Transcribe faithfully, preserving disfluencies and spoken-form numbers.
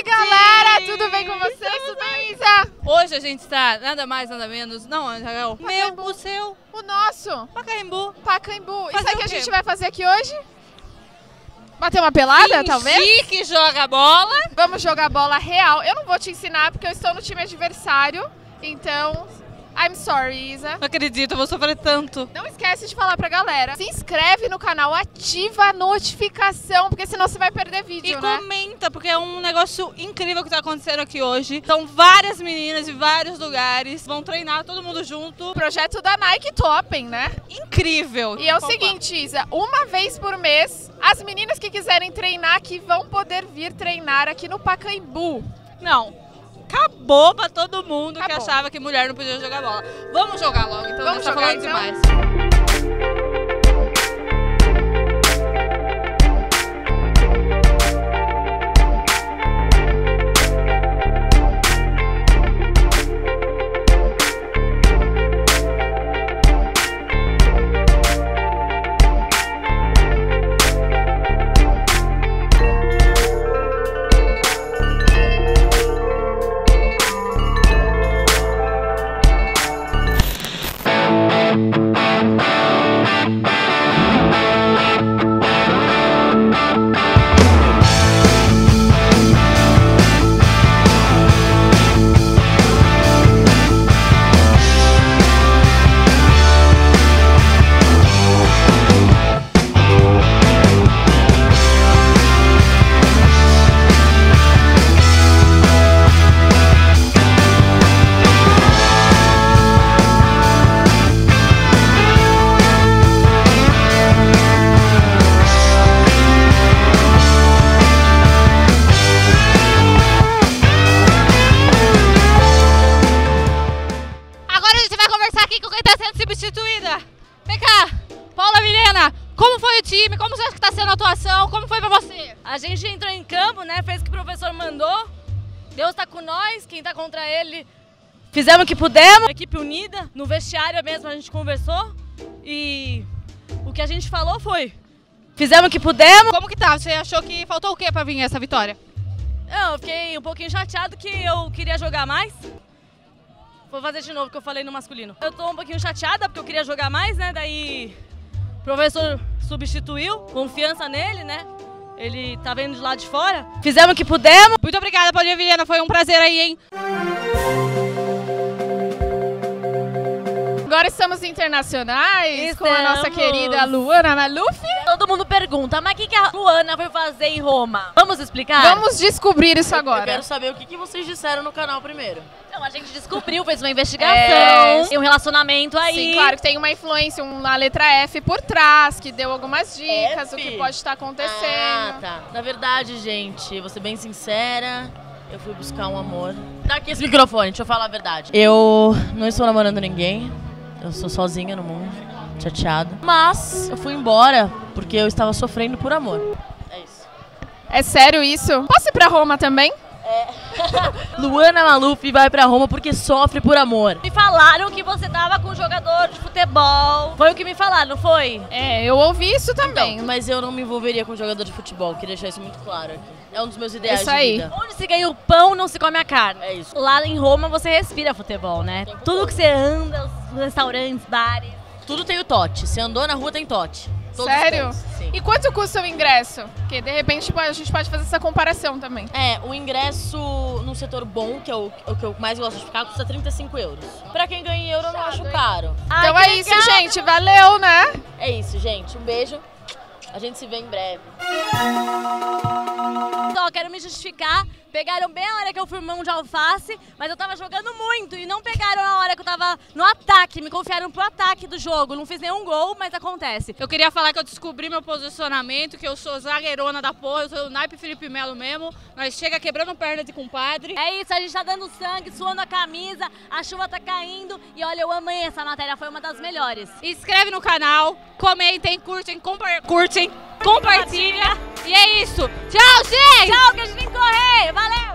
aí, galera? Sim. Tudo bem com vocês? Tudo bem, Isa? Hoje a gente está nada mais, nada menos, não, Angel? Meu, o seu. O nosso. Pacaembu. Pacaembu. Isso aí que a gente vai fazer aqui hoje? Bater uma pelada, Sim, talvez? Chique, joga bola. Vamos jogar bola real. Eu não vou te ensinar porque eu estou no time adversário, então... I'm sorry, Isa. Não acredito, eu vou sofrer tanto. Não esquece de falar pra galera. Se inscreve no canal, ativa a notificação, porque senão você vai perder vídeo, e né? E comenta, porque é um negócio incrível que tá acontecendo aqui hoje. São várias meninas de vários lugares, vão treinar todo mundo junto. Projeto da Nike, topem, né? Incrível. E é o seguinte, Isa, uma vez por mês, as meninas que quiserem treinar aqui vão poder vir treinar aqui no Pacaembu. Não. Acabou pra todo mundo Acabou. que achava que mulher não podia jogar bola. Vamos jogar logo, então Vamos já tá falando então. demais. Paula Vilhena, como foi o time? Como você acha que está sendo a atuação? Como foi para você? A gente entrou em campo, né? Fez o que o professor mandou. Deus está com nós, quem está contra ele, fizemos o que pudemos. A equipe unida, no vestiário mesmo a gente conversou e o que a gente falou foi: fizemos o que pudemos. Como que tá? Você achou que faltou o que para vir essa vitória? Não, eu fiquei um pouquinho chateado que eu queria jogar mais. Vou fazer de novo o que eu falei no masculino. Eu tô um pouquinho chateada porque eu queria jogar mais, né? Daí o professor substituiu, confiança nele, né? Ele tá vendo de lá de fora. Fizemos o que pudemos. Muito obrigada, Paula Vilhena. Foi um prazer aí, hein? Agora estamos internacionais, estamos com a nossa querida Luana Maluf. Todo mundo pergunta, mas o que, que a Luana foi fazer em Roma? Vamos explicar? Vamos descobrir isso agora. Eu quero saber o que, que vocês disseram no canal primeiro. Então, a gente descobriu, fez uma investigação, é... tem um relacionamento aí. Sim, claro que tem uma influência, uma letra F por trás, que deu algumas dicas, F? O que pode estar acontecendo. Ah, tá. Na verdade, gente, vou ser bem sincera, eu fui buscar um amor. Dá aqui esse microfone, deixa eu falar a verdade. Eu não estou namorando ninguém. Eu sou sozinha no mundo, chateada. Mas eu fui embora porque eu estava sofrendo por amor. É isso. É sério isso? Posso ir pra Roma também? É. Luana Maluf vai pra Roma porque sofre por amor. Me falaram que você tava com um jogador de futebol. Foi o que me falaram, não foi? É, eu ouvi isso também. Então, mas eu não me envolveria com um jogador de futebol, queria deixar isso muito claro aqui. É um dos meus ideais de vida. Onde se ganha o pão, não se come a carne. É isso. Lá em Roma você respira futebol, né? Tudo que você anda, os restaurantes, bares. Tudo tem o tote. Você andou na rua, tem tote. Todos Sério? Sim. E quanto custa o ingresso? Porque de repente a gente pode fazer essa comparação também. É, o ingresso num setor bom, que é o, o que eu mais gosto de ficar, custa trinta e cinco euros. Pra quem ganha em euro, eu não acho caro. Ai, então é isso, legal. gente. Valeu, né? É isso, gente. Um beijo. A gente se vê em breve. Só quero me justificar. Pegaram bem a hora que eu fui mão de alface, mas eu tava jogando muito e não pegaram a hora que eu tava no ataque. Me confiaram pro ataque do jogo. Não fiz nenhum gol, mas acontece. Eu queria falar que eu descobri meu posicionamento, que eu sou zagueirona da porra, eu sou o naipe Felipe Melo mesmo. Nós chega quebrando perna de compadre. É isso, a gente tá dando sangue, suando a camisa, a chuva tá caindo e olha, eu amei essa matéria, foi uma das melhores. Inscreve no canal, comentem, curtem, compa curtem. Compartilha. E é isso. Tchau, gente. Tchau, que a gente tem que correr. Valeu.